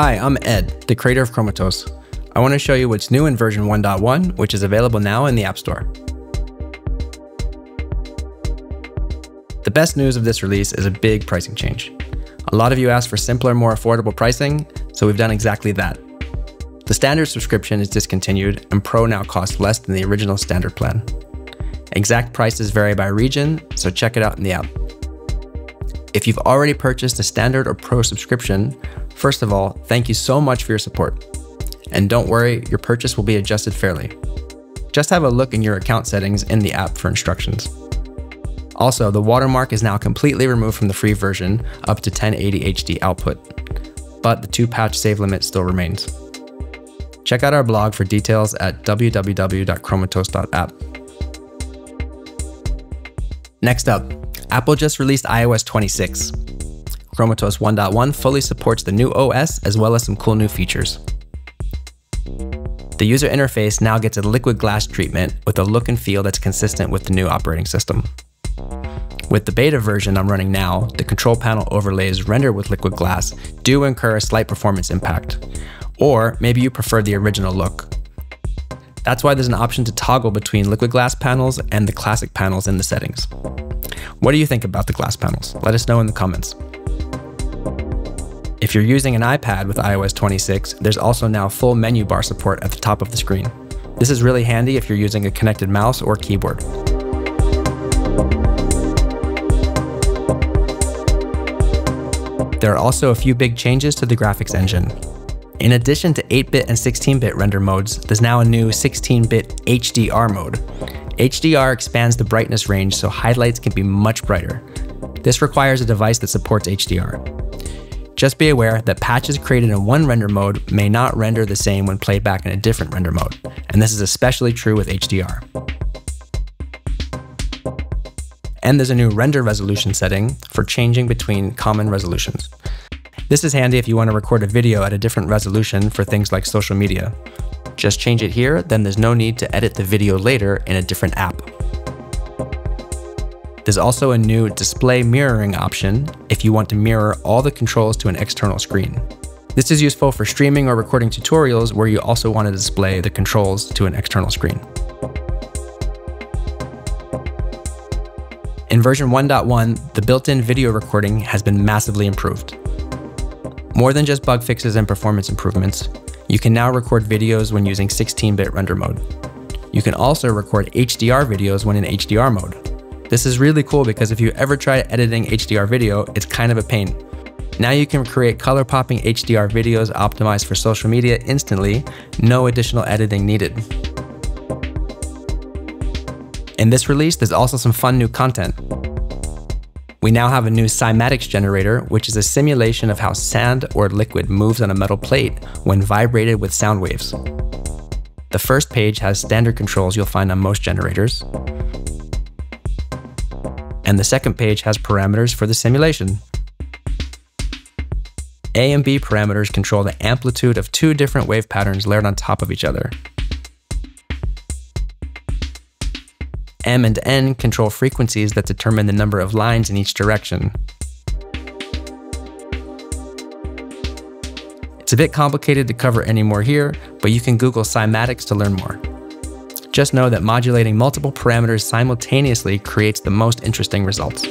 Hi, I'm Ed, the creator of Chromatose. I want to show you what's new in version 1.1, which is available now in the App Store. The best news of this release is a big pricing change. A lot of you asked for simpler, more affordable pricing, so we've done exactly that. The standard subscription is discontinued, and Pro now costs less than the original standard plan. Exact prices vary by region, so check it out in the app. If you've already purchased a standard or Pro subscription, first of all, thank you so much for your support. And don't worry, your purchase will be adjusted fairly. Just have a look in your account settings in the app for instructions. Also, the watermark is now completely removed from the free version up to 1080 HD output, but the 2-patch save limit still remains. Check out our blog for details at www.chromatose.app. Next up, Apple just released iOS 26. Chromatose 1.1 fully supports the new OS as well as some cool new features. The user interface now gets a liquid glass treatment with a look and feel that's consistent with the new operating system. With the beta version I'm running now, the control panel overlays rendered with liquid glass do incur a slight performance impact, or maybe you prefer the original look. That's why there's an option to toggle between liquid glass panels and the classic panels in the settings. What do you think about the glass panels? Let us know in the comments. If you're using an iPad with iOS 26, there's also now full menu bar support at the top of the screen. This is really handy if you're using a connected mouse or keyboard. There are also a few big changes to the graphics engine. In addition to 8-bit and 16-bit render modes, there's now a new 16-bit HDR mode. HDR expands the brightness range so highlights can be much brighter. This requires a device that supports HDR. Just be aware that patches created in one render mode may not render the same when played back in a different render mode, and this is especially true with HDR. And there's a new render resolution setting for changing between common resolutions. This is handy if you want to record a video at a different resolution for things like social media. Just change it here, then there's no need to edit the video later in a different app. There's also a new display mirroring option if you want to mirror all the controls to an external screen. This is useful for streaming or recording tutorials where you also want to display the controls to an external screen. In version 1.1, the built-in video recording has been massively improved. More than just bug fixes and performance improvements, you can now record videos when using 16-bit render mode. You can also record HDR videos when in HDR mode. This is really cool because if you ever try editing HDR video, it's kind of a pain. Now you can create color-popping HDR videos optimized for social media instantly, no additional editing needed. In this release, there's also some fun new content. We now have a new Cymatics generator, which is a simulation of how sand or liquid moves on a metal plate when vibrated with sound waves. The first page has standard controls you'll find on most generators. And the second page has parameters for the simulation. A and B parameters control the amplitude of two different wave patterns layered on top of each other. M and N control frequencies that determine the number of lines in each direction. It's a bit complicated to cover any more here, but you can Google Cymatics to learn more. Just know that modulating multiple parameters simultaneously creates the most interesting results.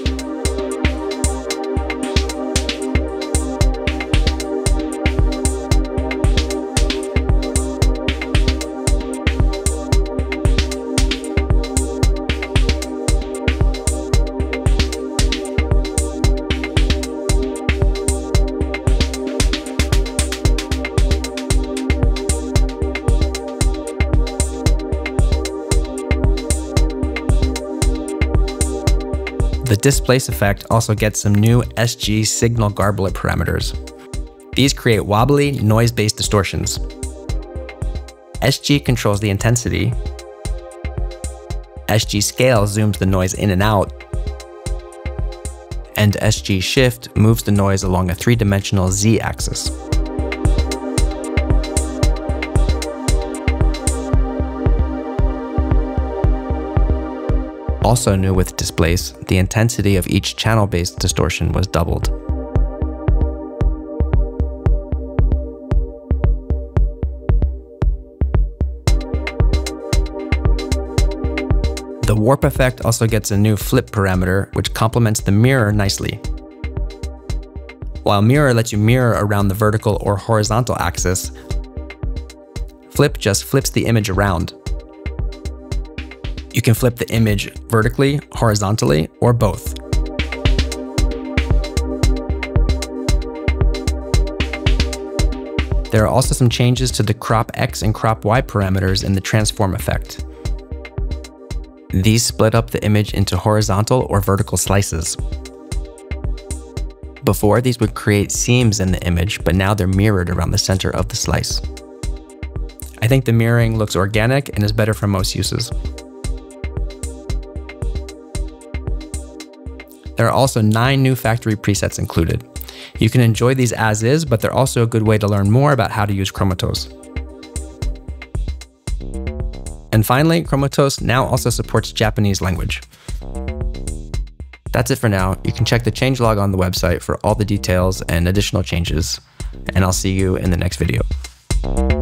The displace effect also gets some new SG signal garblet parameters. These create wobbly, noise-based distortions. SG controls the intensity. SG scale zooms the noise in and out. And SG shift moves the noise along a three-dimensional Z-axis. Also new with displace, the intensity of each channel-based distortion was doubled. The warp effect also gets a new flip parameter, which complements the mirror nicely. While mirror lets you mirror around the vertical or horizontal axis, flip just flips the image around. You can flip the image vertically, horizontally, or both. There are also some changes to the crop X and crop Y parameters in the transform effect. These split up the image into horizontal or vertical slices. Before, these would create seams in the image, but now they're mirrored around the center of the slice. I think the mirroring looks organic and is better for most uses. There are also 9 new factory presets included. You can enjoy these as is, but they're also a good way to learn more about how to use Chromatose. And finally, Chromatose now also supports Japanese language. That's it for now. You can check the changelog on the website for all the details and additional changes. And I'll see you in the next video.